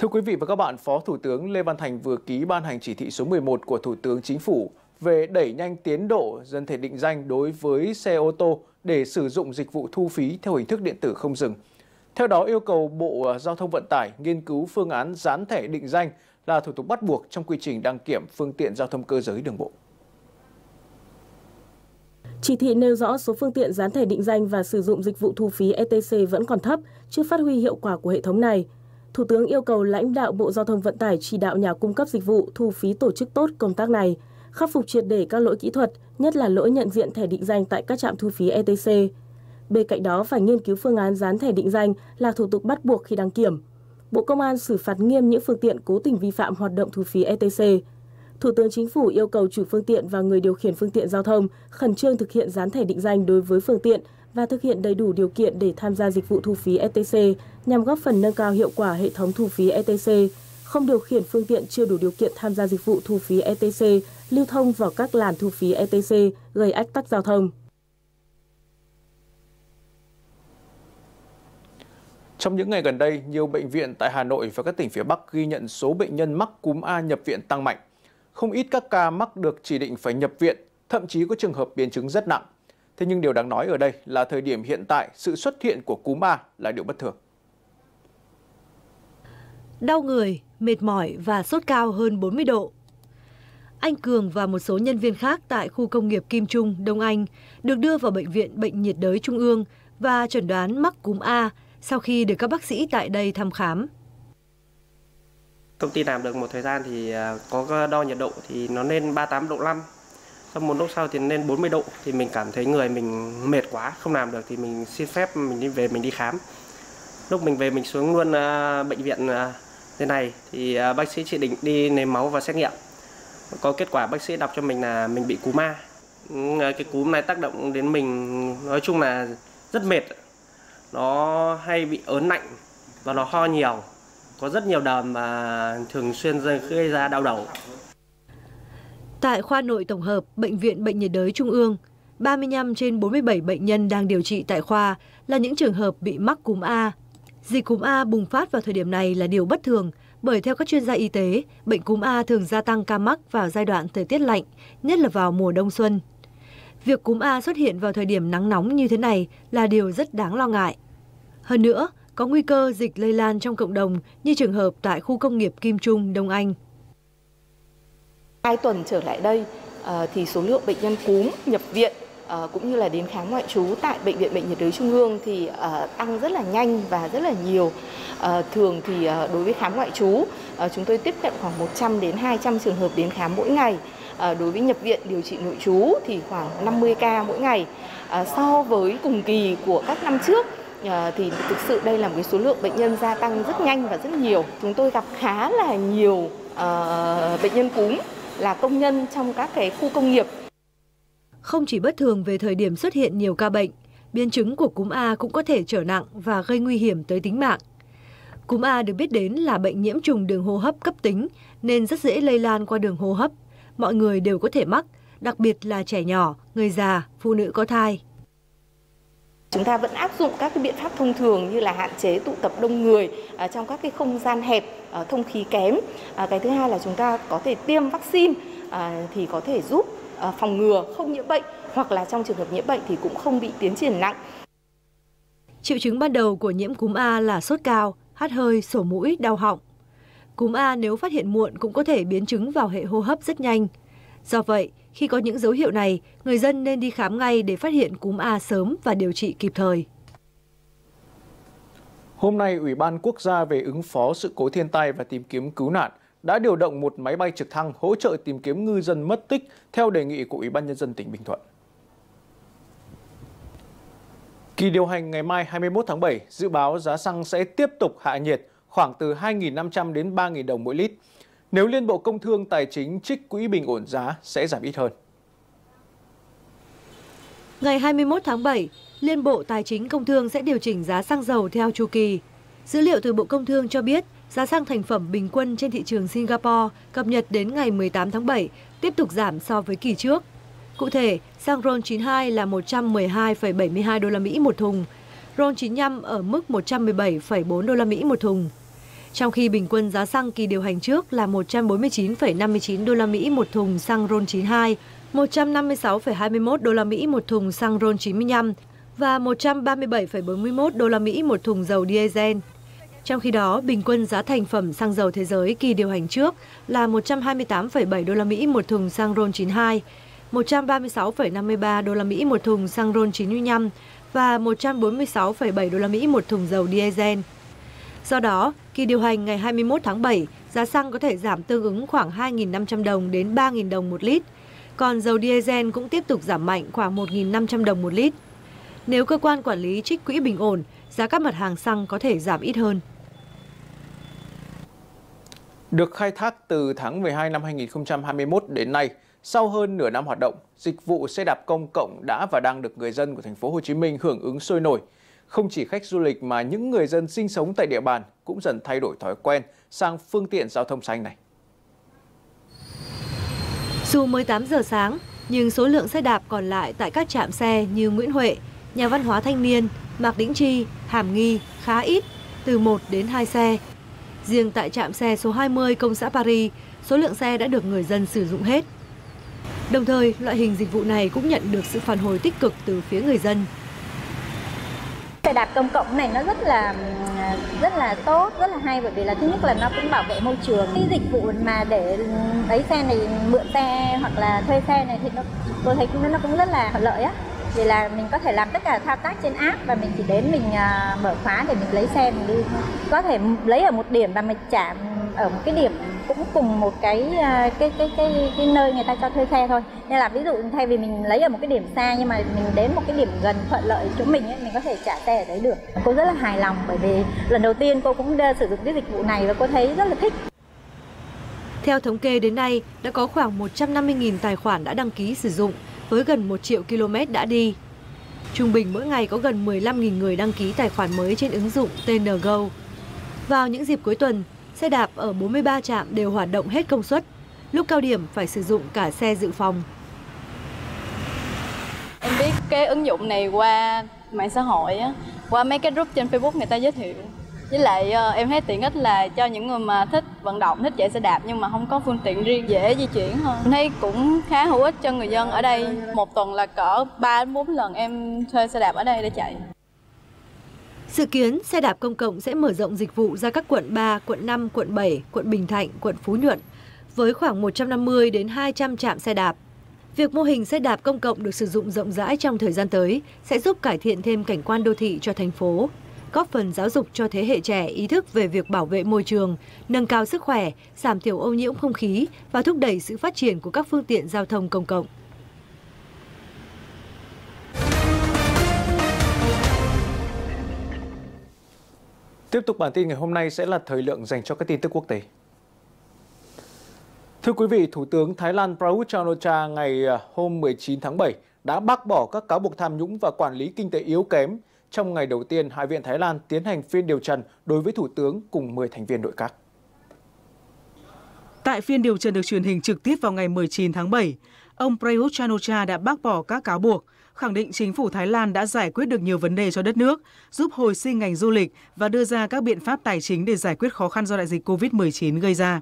Thưa quý vị và các bạn, Phó Thủ tướng Lê Văn Thành vừa ký ban hành chỉ thị số 11 của Thủ tướng Chính phủ về đẩy nhanh tiến độ dân thể định danh đối với xe ô tô để sử dụng dịch vụ thu phí theo hình thức điện tử không dừng. Theo đó, yêu cầu Bộ Giao thông Vận tải nghiên cứu phương án dán thẻ định danh là thủ tục bắt buộc trong quy trình đăng kiểm phương tiện giao thông cơ giới đường bộ. Chỉ thị nêu rõ số phương tiện dán thẻ định danh và sử dụng dịch vụ thu phí ETC vẫn còn thấp, chưa phát huy hiệu quả của hệ thống này. Thủ tướng yêu cầu lãnh đạo Bộ Giao thông Vận tải chỉ đạo nhà cung cấp dịch vụ thu phí tổ chức tốt công tác này, khắc phục triệt để các lỗi kỹ thuật, nhất là lỗi nhận diện thẻ định danh tại các trạm thu phí ETC. Bên cạnh đó, phải nghiên cứu phương án dán thẻ định danh là thủ tục bắt buộc khi đăng kiểm. Bộ Công an xử phạt nghiêm những phương tiện cố tình vi phạm hoạt động thu phí ETC. Thủ tướng Chính phủ yêu cầu chủ phương tiện và người điều khiển phương tiện giao thông khẩn trương thực hiện dán thẻ định danh đối với phương tiện và thực hiện đầy đủ điều kiện để tham gia dịch vụ thu phí ETC nhằm góp phần nâng cao hiệu quả hệ thống thu phí ETC, không điều khiển phương tiện chưa đủ điều kiện tham gia dịch vụ thu phí ETC lưu thông vào các làn thu phí ETC gây ách tắc giao thông. Trong những ngày gần đây, nhiều bệnh viện tại Hà Nội và các tỉnh phía Bắc ghi nhận số bệnh nhân mắc cúm A nhập viện tăng mạnh. Không ít các ca mắc được chỉ định phải nhập viện, thậm chí có trường hợp biến chứng rất nặng. Thế nhưng điều đáng nói ở đây là thời điểm hiện tại, sự xuất hiện của cúm A là điều bất thường. Đau người, mệt mỏi và sốt cao hơn 40 độ. Anh Cường và một số nhân viên khác tại khu công nghiệp Kim Trung, Đông Anh được đưa vào Bệnh viện Bệnh nhiệt đới Trung ương và chẩn đoán mắc cúm A sau khi được các bác sĩ tại đây thăm khám. Công ty làm được một thời gian thì có đo nhiệt độ thì nó lên 38 độ 5. Sau một lúc sau thì lên 40 độ thì mình cảm thấy người mình mệt quá, không làm được thì mình xin phép mình đi về, mình đi khám. Lúc mình về mình xuống luôn bệnh viện thế này thì bác sĩ chỉ định đi lấy máu và xét nghiệm. Có kết quả bác sĩ đọc cho mình là mình bị cúm A. Cái cúm này tác động đến mình nói chung là rất mệt. Nó hay bị ớn lạnh và nó ho nhiều. Có rất nhiều đờm mà thường xuyên gây ra đau đầu. Tại khoa nội tổng hợp Bệnh viện Bệnh nhiệt đới Trung ương, 35 trên 47 bệnh nhân đang điều trị tại khoa là những trường hợp bị mắc cúm A. Dịch cúm A bùng phát vào thời điểm này là điều bất thường, bởi theo các chuyên gia y tế, bệnh cúm A thường gia tăng ca mắc vào giai đoạn thời tiết lạnh, nhất là vào mùa đông xuân. Việc cúm A xuất hiện vào thời điểm nắng nóng như thế này là điều rất đáng lo ngại. Hơn nữa, có nguy cơ dịch lây lan trong cộng đồng như trường hợp tại khu công nghiệp Kim Trung, Đông Anh. 2 tuần trở lại đây thì số lượng bệnh nhân cúm nhập viện cũng như là đến khám ngoại trú tại Bệnh viện Bệnh nhiệt đới Trung ương thì tăng rất là nhanh và rất là nhiều. Thường thì đối với khám ngoại trú chúng tôi tiếp cận khoảng 100 đến 200 trường hợp đến khám mỗi ngày. Đối với nhập viện điều trị nội trú thì khoảng 50 ca mỗi ngày. So với cùng kỳ của các năm trước thì thực sự đây là một cái số lượng bệnh nhân gia tăng rất nhanh và rất nhiều. Chúng tôi gặp khá là nhiều bệnh nhân cúm là công nhân trong các cái khu công nghiệp. Không chỉ bất thường về thời điểm xuất hiện nhiều ca bệnh, biến chứng của cúm A cũng có thể trở nặng và gây nguy hiểm tới tính mạng. Cúm A được biết đến là bệnh nhiễm trùng đường hô hấp cấp tính nên rất dễ lây lan qua đường hô hấp. Mọi người đều có thể mắc, đặc biệt là trẻ nhỏ, người già, phụ nữ có thai. Chúng ta vẫn áp dụng các cái biện pháp thông thường như là hạn chế tụ tập đông người trong các cái không gian hẹp, thông khí kém. Cái thứ hai là chúng ta có thể tiêm vaccine thì có thể giúp phòng ngừa không nhiễm bệnh hoặc là trong trường hợp nhiễm bệnh thì cũng không bị tiến triển nặng. Triệu chứng ban đầu của nhiễm cúm A là sốt cao, hắt hơi, sổ mũi, đau họng. Cúm A nếu phát hiện muộn cũng có thể biến chứng vào hệ hô hấp rất nhanh. Do vậy, khi có những dấu hiệu này, người dân nên đi khám ngay để phát hiện cúm A sớm và điều trị kịp thời. Hôm nay, Ủy ban Quốc gia về ứng phó sự cố thiên tai và tìm kiếm cứu nạn đã điều động một máy bay trực thăng hỗ trợ tìm kiếm ngư dân mất tích theo đề nghị của Ủy ban Nhân dân tỉnh Bình Thuận. Kỳ điều hành ngày mai 21 tháng 7, dự báo giá xăng sẽ tiếp tục hạ nhiệt khoảng từ 2.500 đến 3.000 đồng mỗi lít. Nếu Liên Bộ Công Thương Tài chính trích quỹ bình ổn giá sẽ giảm ít hơn. Ngày 21 tháng 7, Liên Bộ Tài chính Công Thương sẽ điều chỉnh giá xăng dầu theo chu kỳ. Dữ liệu từ Bộ Công Thương cho biết, giá xăng thành phẩm bình quân trên thị trường Singapore cập nhật đến ngày 18 tháng 7 tiếp tục giảm so với kỳ trước. Cụ thể, xăng RON 92 là 112,72 đô la Mỹ một thùng, RON 95 ở mức 117,4 đô la Mỹ một thùng. Trong khi bình quân giá xăng kỳ điều hành trước là 149,59 đô la Mỹ một thùng xăng RON 92, 156,21 đô la Mỹ một thùng xăng RON 95 và 137,41 đô la Mỹ một thùng dầu diesel. Trong khi đó, bình quân giá thành phẩm xăng dầu thế giới kỳ điều hành trước là 128,7 đô la Mỹ một thùng xăng RON 92, 136,53 đô la Mỹ một thùng xăng RON 95 và 146,7 đô la Mỹ một thùng dầu diesel. Do đó, kỳ điều hành ngày 21 tháng 7, giá xăng có thể giảm tương ứng khoảng 2.500 đồng đến 3.000 đồng một lít, còn dầu diesel cũng tiếp tục giảm mạnh khoảng 1.500 đồng một lít. Nếu cơ quan quản lý trích quỹ bình ổn, giá các mặt hàng xăng có thể giảm ít hơn. Được khai thác từ tháng 12 năm 2021 đến nay, sau hơn nửa năm hoạt động, dịch vụ xe đạp công cộng đã và đang được người dân của thành phố Hồ Chí Minh hưởng ứng sôi nổi. Không chỉ khách du lịch mà những người dân sinh sống tại địa bàn cũng dần thay đổi thói quen sang phương tiện giao thông xanh này. Dù mới 8 giờ sáng, nhưng số lượng xe đạp còn lại tại các trạm xe như Nguyễn Huệ, Nhà văn hóa Thanh niên, Mạc Đĩnh Chi, Hàm Nghi khá ít, từ 1 đến 2 xe. Riêng tại trạm xe số 20 công xã Paris, số lượng xe đã được người dân sử dụng hết. Đồng thời, loại hình dịch vụ này cũng nhận được sự phản hồi tích cực từ phía người dân. Xe đạp công cộng này nó rất là tốt, rất là hay, bởi vì là thứ nhất là nó cũng bảo vệ môi trường. Cái dịch vụ mà để lấy xe này, mượn xe hoặc là thuê xe này thì tôi thấy nó cũng rất là thuận lợi á. Vì là mình có thể làm tất cả thao tác trên app và mình chỉ đến mình mở khóa để mình lấy xe mình đi. Có thể lấy ở một điểm và mình trả ở một cái điểm cũng cùng một cái nơi người ta cho thuê xe thôi. Nên là ví dụ thay vì mình lấy ở một cái điểm xa nhưng mà mình đến một cái điểm gần thuận lợi chỗ mình ấy, mình có thể trả xe ở đấy được. Cô rất là hài lòng bởi vì lần đầu tiên cô cũng sử dụng cái dịch vụ này và cô thấy rất là thích. Theo thống kê đến nay đã có khoảng 150.000 tài khoản đã đăng ký sử dụng với gần 1 triệu km đã đi. Trung bình mỗi ngày có gần 15.000 người đăng ký tài khoản mới trên ứng dụng TNGO. Vào những dịp cuối tuần, xe đạp ở 43 trạm đều hoạt động hết công suất, lúc cao điểm phải sử dụng cả xe dự phòng. Em biết cái ứng dụng này qua mạng xã hội, qua mấy cái group trên Facebook người ta giới thiệu. Với lại em thấy tiện ích là cho những người mà thích vận động, thích chạy xe đạp nhưng mà không có phương tiện riêng, dễ di chuyển hơn. Em thấy cũng khá hữu ích cho người dân ở đây. Một tuần là cỡ 3-4 lần em thuê xe đạp ở đây để chạy. Dự kiến, xe đạp công cộng sẽ mở rộng dịch vụ ra các quận 3, quận 5, quận 7, quận Bình Thạnh, quận Phú Nhuận, với khoảng 150 đến 200 trạm xe đạp. Việc mô hình xe đạp công cộng được sử dụng rộng rãi trong thời gian tới sẽ giúp cải thiện thêm cảnh quan đô thị cho thành phố, góp phần giáo dục cho thế hệ trẻ ý thức về việc bảo vệ môi trường, nâng cao sức khỏe, giảm thiểu ô nhiễm không khí và thúc đẩy sự phát triển của các phương tiện giao thông công cộng. Tiếp tục bản tin ngày hôm nay sẽ là thời lượng dành cho các tin tức quốc tế. Thưa quý vị, Thủ tướng Thái Lan Prayut Chan-o-cha ngày hôm 19 tháng 7 đã bác bỏ các cáo buộc tham nhũng và quản lý kinh tế yếu kém. Trong ngày đầu tiên, Hạ viện Thái Lan tiến hành phiên điều trần đối với Thủ tướng cùng 10 thành viên nội các. Tại phiên điều trần được truyền hình trực tiếp vào ngày 19 tháng 7, ông Prayut Chan-o-cha đã bác bỏ các cáo buộc, khẳng định chính phủ Thái Lan đã giải quyết được nhiều vấn đề cho đất nước, giúp hồi sinh ngành du lịch và đưa ra các biện pháp tài chính để giải quyết khó khăn do đại dịch COVID-19 gây ra.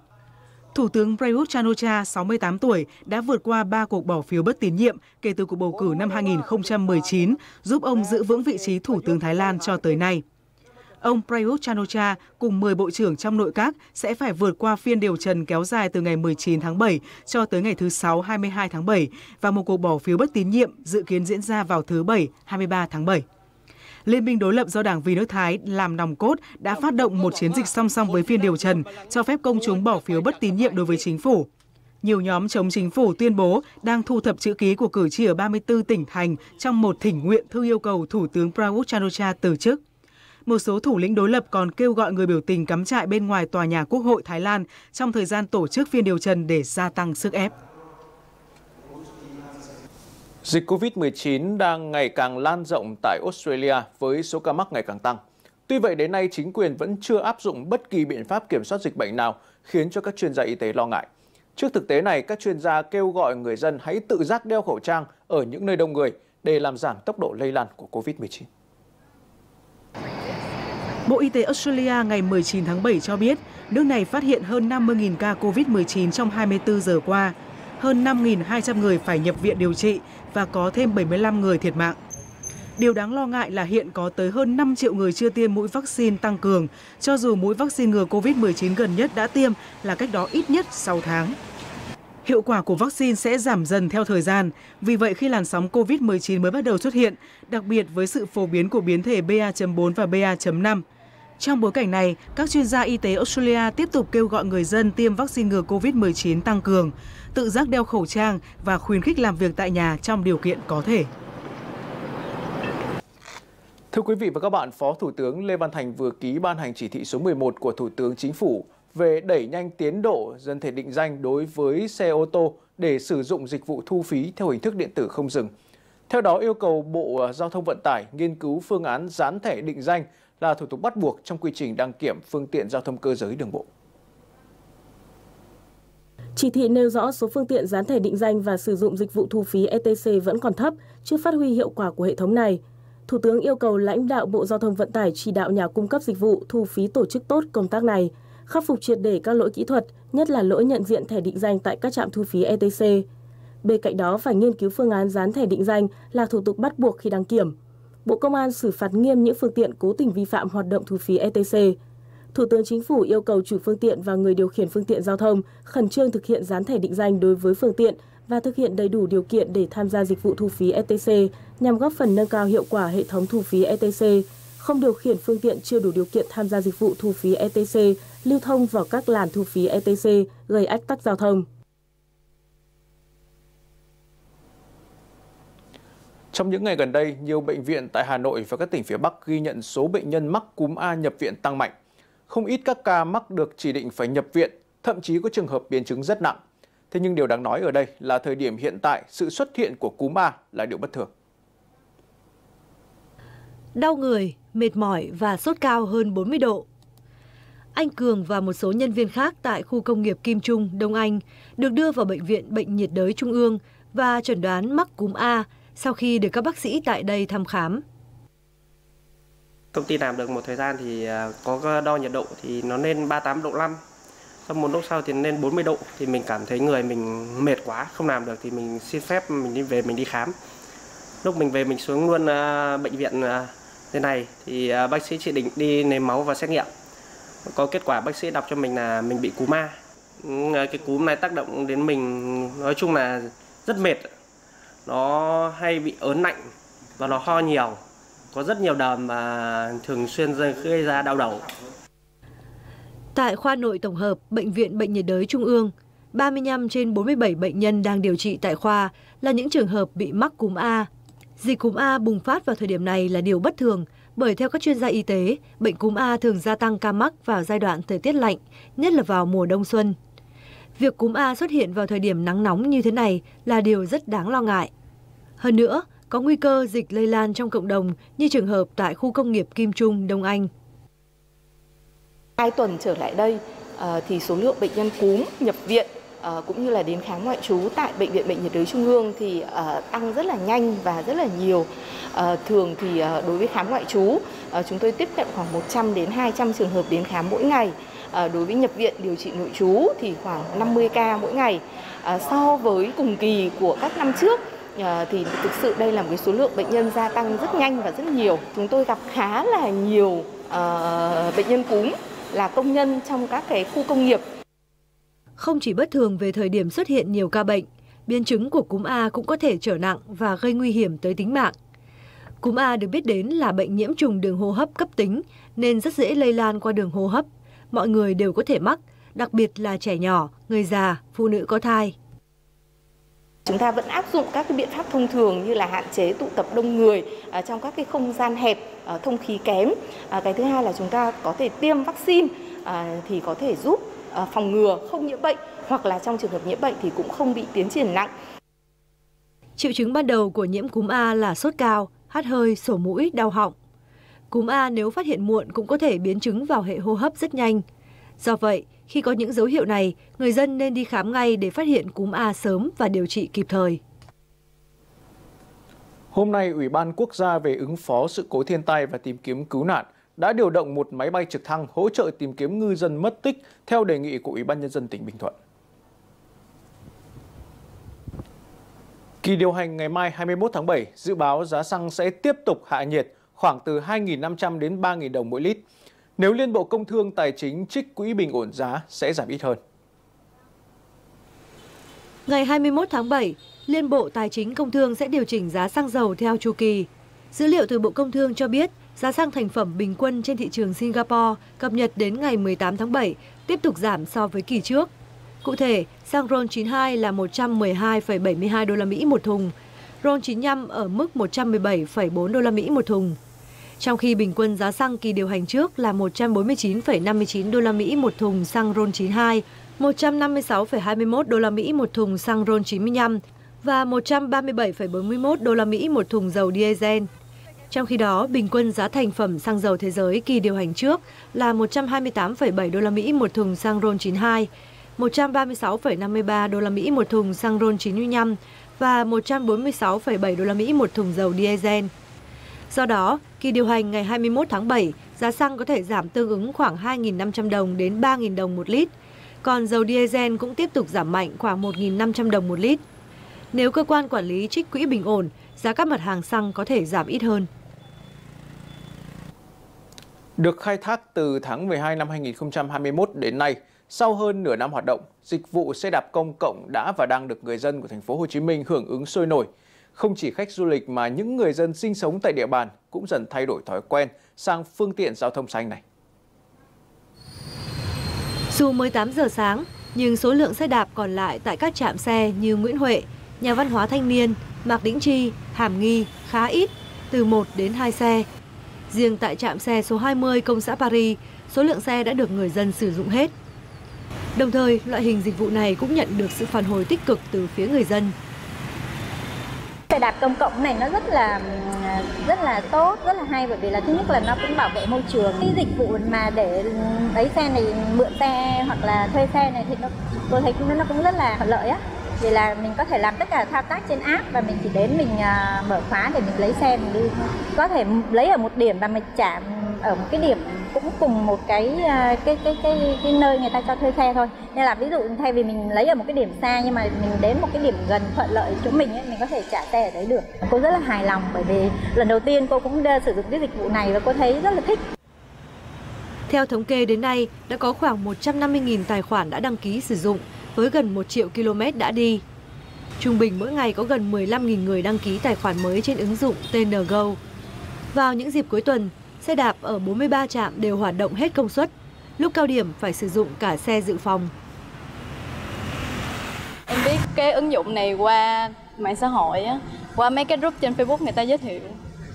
Thủ tướng Prayut Chan-o-cha, 68 tuổi, đã vượt qua 3 cuộc bỏ phiếu bất tín nhiệm kể từ cuộc bầu cử năm 2019, giúp ông giữ vững vị trí Thủ tướng Thái Lan cho tới nay. Ông Prayut Chan-o-cha cùng 10 bộ trưởng trong nội các sẽ phải vượt qua phiên điều trần kéo dài từ ngày 19 tháng 7 cho tới ngày thứ 6, 22 tháng 7 và một cuộc bỏ phiếu bất tín nhiệm dự kiến diễn ra vào thứ 7, 23 tháng 7. Liên minh đối lập do Đảng Vì nước Thái làm nòng cốt đã phát động một chiến dịch song song với phiên điều trần, cho phép công chúng bỏ phiếu bất tín nhiệm đối với chính phủ. Nhiều nhóm chống chính phủ tuyên bố đang thu thập chữ ký của cử tri ở 34 tỉnh thành trong một thỉnh nguyện thư yêu cầu Thủ tướng Prayut Chan-o-cha từ chức. Một số thủ lĩnh đối lập còn kêu gọi người biểu tình cắm trại bên ngoài tòa nhà Quốc hội Thái Lan trong thời gian tổ chức phiên điều trần để gia tăng sức ép. Dịch COVID-19 đang ngày càng lan rộng tại Australia với số ca mắc ngày càng tăng. Tuy vậy, đến nay chính quyền vẫn chưa áp dụng bất kỳ biện pháp kiểm soát dịch bệnh nào, khiến cho các chuyên gia y tế lo ngại. Trước thực tế này, các chuyên gia kêu gọi người dân hãy tự giác đeo khẩu trang ở những nơi đông người để làm giảm tốc độ lây lan của COVID-19. Bộ Y tế Australia ngày 19 tháng 7 cho biết, nước này phát hiện hơn 50.000 ca COVID-19 trong 24 giờ qua. Hơn 5.200 người phải nhập viện điều trị và có thêm 75 người thiệt mạng. Điều đáng lo ngại là hiện có tới hơn 5 triệu người chưa tiêm mũi vaccine tăng cường, cho dù mũi vaccine ngừa COVID-19 gần nhất đã tiêm là cách đó ít nhất 6 tháng. Hiệu quả của vaccine sẽ giảm dần theo thời gian, vì vậy khi làn sóng COVID-19 mới bắt đầu xuất hiện, đặc biệt với sự phổ biến của biến thể BA.4 và BA.5. Trong bối cảnh này, các chuyên gia y tế Australia tiếp tục kêu gọi người dân tiêm vaccine ngừa COVID-19 tăng cường, tự giác đeo khẩu trang và khuyến khích làm việc tại nhà trong điều kiện có thể. Thưa quý vị và các bạn, Phó Thủ tướng Lê Văn Thành vừa ký ban hành chỉ thị số 11 của Thủ tướng Chính phủ về đẩy nhanh tiến độ dân thể định danh đối với xe ô tô để sử dụng dịch vụ thu phí theo hình thức điện tử không dừng. Theo đó, yêu cầu Bộ Giao thông Vận tải nghiên cứu phương án dán thẻ định danh là thủ tục bắt buộc trong quy trình đăng kiểm phương tiện giao thông cơ giới đường bộ. Chỉ thị nêu rõ số phương tiện dán thẻ định danh và sử dụng dịch vụ thu phí ETC vẫn còn thấp, chưa phát huy hiệu quả của hệ thống này. Thủ tướng yêu cầu lãnh đạo Bộ Giao thông Vận tải chỉ đạo nhà cung cấp dịch vụ thu phí tổ chức tốt công tác này, khắc phục triệt để các lỗi kỹ thuật, nhất là lỗi nhận diện thẻ định danh tại các trạm thu phí ETC. Bên cạnh đó, phải nghiên cứu phương án dán thẻ định danh là thủ tục bắt buộc khi đăng kiểm. Bộ Công an xử phạt nghiêm những phương tiện cố tình vi phạm hoạt động thu phí ETC. Thủ tướng Chính phủ yêu cầu chủ phương tiện và người điều khiển phương tiện giao thông khẩn trương thực hiện dán thẻ định danh đối với phương tiện và thực hiện đầy đủ điều kiện để tham gia dịch vụ thu phí ETC nhằm góp phần nâng cao hiệu quả hệ thống thu phí ETC, không điều khiển phương tiện chưa đủ điều kiện tham gia dịch vụ thu phí ETC lưu thông vào các làn thu phí ETC gây ách tắc giao thông. Trong những ngày gần đây, nhiều bệnh viện tại Hà Nội và các tỉnh phía Bắc ghi nhận số bệnh nhân mắc cúm A nhập viện tăng mạnh. Không ít các ca mắc được chỉ định phải nhập viện, thậm chí có trường hợp biến chứng rất nặng. Thế nhưng điều đáng nói ở đây là thời điểm hiện tại, sự xuất hiện của cúm A là điều bất thường. Đau người, mệt mỏi và sốt cao hơn 40 độ. Anh Cường và một số nhân viên khác tại khu công nghiệp Kim Trung, Đông Anh được đưa vào Bệnh viện Bệnh nhiệt đới Trung ương và chẩn đoán mắc cúm A sau khi được các bác sĩ tại đây thăm khám. Công ty làm được một thời gian thì có đo nhiệt độ thì nó lên 38 độ 5. Sau một lúc sau thì lên 40 độ thì mình cảm thấy người mình mệt quá, không làm được thì mình xin phép mình đi về, mình đi khám. Lúc mình về mình xuống luôn bệnh viện thế này thì bác sĩ chỉ định đi lấy máu và xét nghiệm. Có kết quả bác sĩ đọc cho mình là mình bị cúm A. Cái cúm này tác động đến mình nói chung là rất mệt. Nó hay bị ớn lạnh và nó ho nhiều. Có rất nhiều đờm mà thường xuyên gây ra đau đầu. Tại khoa nội tổng hợp Bệnh viện Bệnh nhiệt đới Trung ương, 35 trên 47 bệnh nhân đang điều trị tại khoa là những trường hợp bị mắc cúm A. Dịch cúm A bùng phát vào thời điểm này là điều bất thường, bởi theo các chuyên gia y tế, bệnh cúm A thường gia tăng ca mắc vào giai đoạn thời tiết lạnh, nhất là vào mùa đông xuân. Việc cúm A xuất hiện vào thời điểm nắng nóng như thế này là điều rất đáng lo ngại. Hơn nữa, có nguy cơ dịch lây lan trong cộng đồng như trường hợp tại khu công nghiệp Kim Trung, Đông Anh. 2 tuần trở lại đây thì số lượng bệnh nhân cúm nhập viện cũng như là đến khám ngoại trú tại Bệnh viện Bệnh nhiệt đới Trung ương thì tăng rất là nhanh và rất là nhiều. Thường thì đối với khám ngoại trú, chúng tôi tiếp cận khoảng 100 đến 200 trường hợp đến khám mỗi ngày. Đối với nhập viện điều trị nội trú thì khoảng 50 ca mỗi ngày. So với cùng kỳ của các năm trước thì thực sự đây là một cái số lượng bệnh nhân gia tăng rất nhanh và rất nhiều. Chúng tôi gặp khá là nhiều bệnh nhân cúm là công nhân trong các cái khu công nghiệp. Không chỉ bất thường về thời điểm xuất hiện nhiều ca bệnh, biến chứng của cúm A cũng có thể trở nặng và gây nguy hiểm tới tính mạng. Cúm A được biết đến là bệnh nhiễm trùng đường hô hấp cấp tính nên rất dễ lây lan qua đường hô hấp. Mọi người đều có thể mắc, đặc biệt là trẻ nhỏ, người già, phụ nữ có thai. Chúng ta vẫn áp dụng các cái biện pháp thông thường như là hạn chế tụ tập đông người trong các cái không gian hẹp, thông khí kém. Cái thứ hai là chúng ta có thể tiêm vaccine thì có thể giúp phòng ngừa không nhiễm bệnh, hoặc là trong trường hợp nhiễm bệnh thì cũng không bị tiến triển nặng. Triệu chứng ban đầu của nhiễm cúm A là sốt cao, hắt hơi, sổ mũi, đau họng. Cúm A nếu phát hiện muộn cũng có thể biến chứng vào hệ hô hấp rất nhanh. Do vậy, khi có những dấu hiệu này, người dân nên đi khám ngay để phát hiện cúm A sớm và điều trị kịp thời. Hôm nay, Ủy ban Quốc gia về ứng phó sự cố thiên tai và tìm kiếm cứu nạn đã điều động một máy bay trực thăng hỗ trợ tìm kiếm ngư dân mất tích theo đề nghị của Ủy ban Nhân dân tỉnh Bình Thuận. Kỳ điều hành ngày mai 21 tháng 7, dự báo giá xăng sẽ tiếp tục hạ nhiệt khoảng từ 2.500 đến 3.000 đồng mỗi lít. Nếu Liên Bộ Công Thương Tài chính trích quỹ bình ổn giá sẽ giảm ít hơn. Ngày 21 tháng 7, Liên Bộ Tài chính Công Thương sẽ điều chỉnh giá xăng dầu theo chu kỳ. Dữ liệu từ Bộ Công Thương cho biết, giá xăng thành phẩm bình quân trên thị trường Singapore cập nhật đến ngày 18 tháng 7 tiếp tục giảm so với kỳ trước. Cụ thể, xăng RON 92 là 112,72 đô la Mỹ một thùng, RON 95 ở mức 117,4 đô la Mỹ một thùng. Trong khi bình quân giá xăng kỳ điều hành trước là 149,59 đô la Mỹ một thùng xăng RON 92, 156,21 đô la Mỹ một thùng xăng RON 95 và 137,41 đô la Mỹ một thùng dầu diesel. Trong khi đó, bình quân giá thành phẩm xăng dầu thế giới kỳ điều hành trước là 128,7 đô la Mỹ một thùng xăng RON 92, 136,53 đô la Mỹ một thùng xăng RON 95 và 146,7 đô la Mỹ một thùng dầu diesel. Do đó, kỳ điều hành ngày 21 tháng 7, giá xăng có thể giảm tương ứng khoảng 2.500 đồng đến 3.000 đồng một lít, còn dầu diesel cũng tiếp tục giảm mạnh khoảng 1.500 đồng một lít. Nếu cơ quan quản lý trích quỹ bình ổn, giá các mặt hàng xăng có thể giảm ít hơn. Được khai thác từ tháng 12 năm 2021 đến nay, sau hơn nửa năm hoạt động, dịch vụ xe đạp công cộng đã và đang được người dân của thành phố Hồ Chí Minh hưởng ứng sôi nổi. Không chỉ khách du lịch mà những người dân sinh sống tại địa bàn cũng dần thay đổi thói quen sang phương tiện giao thông xanh này. Dù mới 8 giờ sáng, nhưng số lượng xe đạp còn lại tại các trạm xe như Nguyễn Huệ, Nhà văn hóa Thanh niên, Mạc Đĩnh Chi, Hàm Nghi khá ít, từ 1 đến 2 xe. Riêng tại trạm xe số 20 công xã Paris, số lượng xe đã được người dân sử dụng hết. Đồng thời, loại hình dịch vụ này cũng nhận được sự phản hồi tích cực từ phía người dân. Xe đạp công cộng này nó rất là tốt, rất là hay, bởi vì là thứ nhất là nó cũng bảo vệ môi trường. Cái dịch vụ mà để lấy xe này, mượn xe hoặc là thuê xe này thì tôi thấy nó cũng rất là thuận lợi á. Vì là mình có thể làm tất cả thao tác trên app và mình chỉ đến mình mở khóa để mình lấy xe mình đi. Có thể lấy ở một điểm và mình trả ở một cái điểm cũng cùng một cái nơi người ta cho thuê xe thôi. Nên là ví dụ thay vì mình lấy ở một cái điểm xa nhưng mà mình đến một cái điểm gần thuận lợi chỗ mình ấy, mình có thể trả xe ở đấy được. Cô rất là hài lòng bởi vì lần đầu tiên cô cũng sử dụng cái dịch vụ này và cô thấy rất là thích. Theo thống kê đến nay đã có khoảng 150.000 tài khoản đã đăng ký sử dụng với gần 1 triệu km đã đi. Trung bình mỗi ngày có gần 15.000 người đăng ký tài khoản mới trên ứng dụng TNGO. Vào những dịp cuối tuần, xe đạp ở 43 trạm đều hoạt động hết công suất, lúc cao điểm phải sử dụng cả xe dự phòng. Em biết cái ứng dụng này qua mạng xã hội, qua mấy cái group trên Facebook người ta giới thiệu.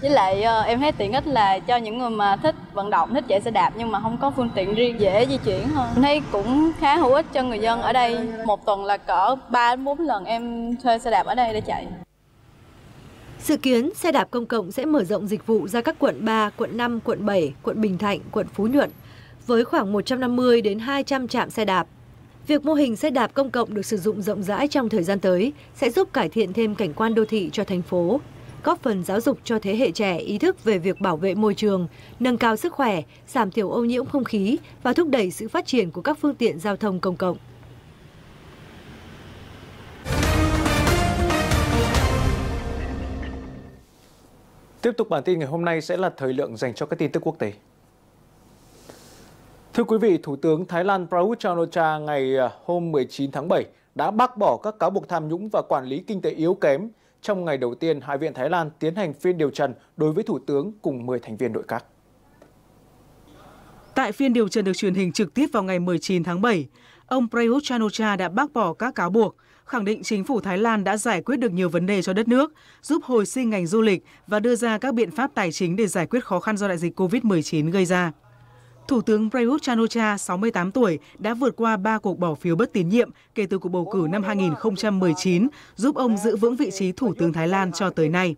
Với lại em thấy tiện ích là cho những người mà thích vận động, thích chạy xe đạp nhưng mà không có phương tiện riêng, dễ di chuyển hơn. Em thấy cũng khá hữu ích cho người dân ở đây. Một tuần là cỡ 3-4 lần em thuê xe đạp ở đây để chạy. Dự kiến, xe đạp công cộng sẽ mở rộng dịch vụ ra các quận 3, quận 5, quận 7, quận Bình Thạnh, quận Phú Nhuận, với khoảng 150 đến 200 trạm xe đạp. Việc mô hình xe đạp công cộng được sử dụng rộng rãi trong thời gian tới sẽ giúp cải thiện thêm cảnh quan đô thị cho thành phố, góp phần giáo dục cho thế hệ trẻ ý thức về việc bảo vệ môi trường, nâng cao sức khỏe, giảm thiểu ô nhiễm không khí và thúc đẩy sự phát triển của các phương tiện giao thông công cộng. Tiếp tục bản tin ngày hôm nay sẽ là thời lượng dành cho các tin tức quốc tế. Thưa quý vị, Thủ tướng Thái Lan Prayut Chan-o-cha ngày hôm 19 tháng 7 đã bác bỏ các cáo buộc tham nhũng và quản lý kinh tế yếu kém. Trong ngày đầu tiên, Hạ viện Thái Lan tiến hành phiên điều trần đối với Thủ tướng cùng 10 thành viên nội các. Tại phiên điều trần được truyền hình trực tiếp vào ngày 19 tháng 7, ông Prayut Chan-o-cha đã bác bỏ các cáo buộc, khẳng định chính phủ Thái Lan đã giải quyết được nhiều vấn đề cho đất nước, giúp hồi sinh ngành du lịch và đưa ra các biện pháp tài chính để giải quyết khó khăn do đại dịch COVID-19 gây ra. Thủ tướng Prayut Chan-o-cha, 68 tuổi, đã vượt qua 3 cuộc bỏ phiếu bất tín nhiệm kể từ cuộc bầu cử năm 2019, giúp ông giữ vững vị trí Thủ tướng Thái Lan cho tới nay.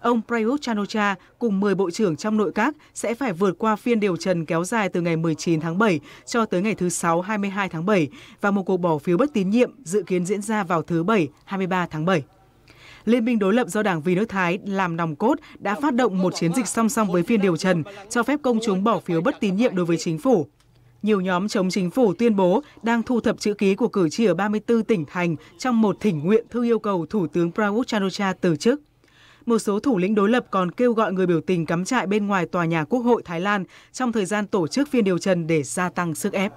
Ông Prayut Chan-o-cha cùng 10 bộ trưởng trong nội các sẽ phải vượt qua phiên điều trần kéo dài từ ngày 19 tháng 7 cho tới ngày thứ 6, 22 tháng 7 và một cuộc bỏ phiếu bất tín nhiệm dự kiến diễn ra vào thứ Bảy, 23 tháng 7. Liên minh đối lập do Đảng Vì nước Thái làm nòng cốt đã phát động một chiến dịch song song với phiên điều trần, cho phép công chúng bỏ phiếu bất tín nhiệm đối với chính phủ. Nhiều nhóm chống chính phủ tuyên bố đang thu thập chữ ký của cử tri ở 34 tỉnh thành trong một thỉnh nguyện thư yêu cầu Thủ tướng Prayut Chan-o-cha từ chức. Một số thủ lĩnh đối lập còn kêu gọi người biểu tình cắm trại bên ngoài tòa nhà Quốc hội Thái Lan trong thời gian tổ chức phiên điều trần để gia tăng sức ép.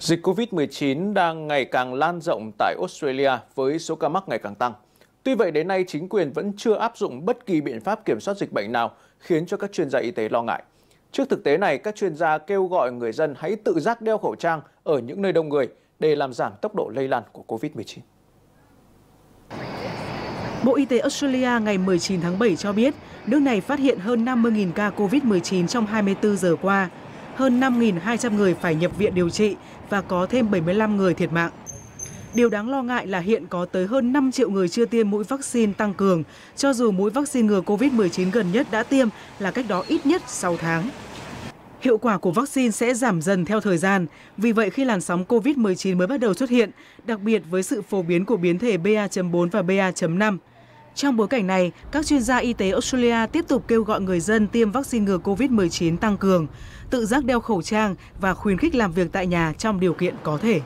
Dịch COVID-19 đang ngày càng lan rộng tại Australia với số ca mắc ngày càng tăng. Tuy vậy, đến nay chính quyền vẫn chưa áp dụng bất kỳ biện pháp kiểm soát dịch bệnh nào, khiến cho các chuyên gia y tế lo ngại. Trước thực tế này, các chuyên gia kêu gọi người dân hãy tự giác đeo khẩu trang ở những nơi đông người để làm giảm tốc độ lây lan của COVID-19. Bộ Y tế Australia ngày 19 tháng 7 cho biết, nước này phát hiện hơn 50.000 ca COVID-19 trong 24 giờ qua. Hơn 5.200 người phải nhập viện điều trị và có thêm 75 người thiệt mạng. Điều đáng lo ngại là hiện có tới hơn 5 triệu người chưa tiêm mũi vaccine tăng cường, cho dù mũi vaccine ngừa COVID-19 gần nhất đã tiêm là cách đó ít nhất 6 tháng. Hiệu quả của vaccine sẽ giảm dần theo thời gian, vì vậy khi làn sóng COVID-19 mới bắt đầu xuất hiện, đặc biệt với sự phổ biến của biến thể BA.4 và BA.5. Trong bối cảnh này, các chuyên gia y tế Australia tiếp tục kêu gọi người dân tiêm vaccine ngừa COVID-19 tăng cường, tự giác đeo khẩu trang và khuyến khích làm việc tại nhà trong điều kiện có thể.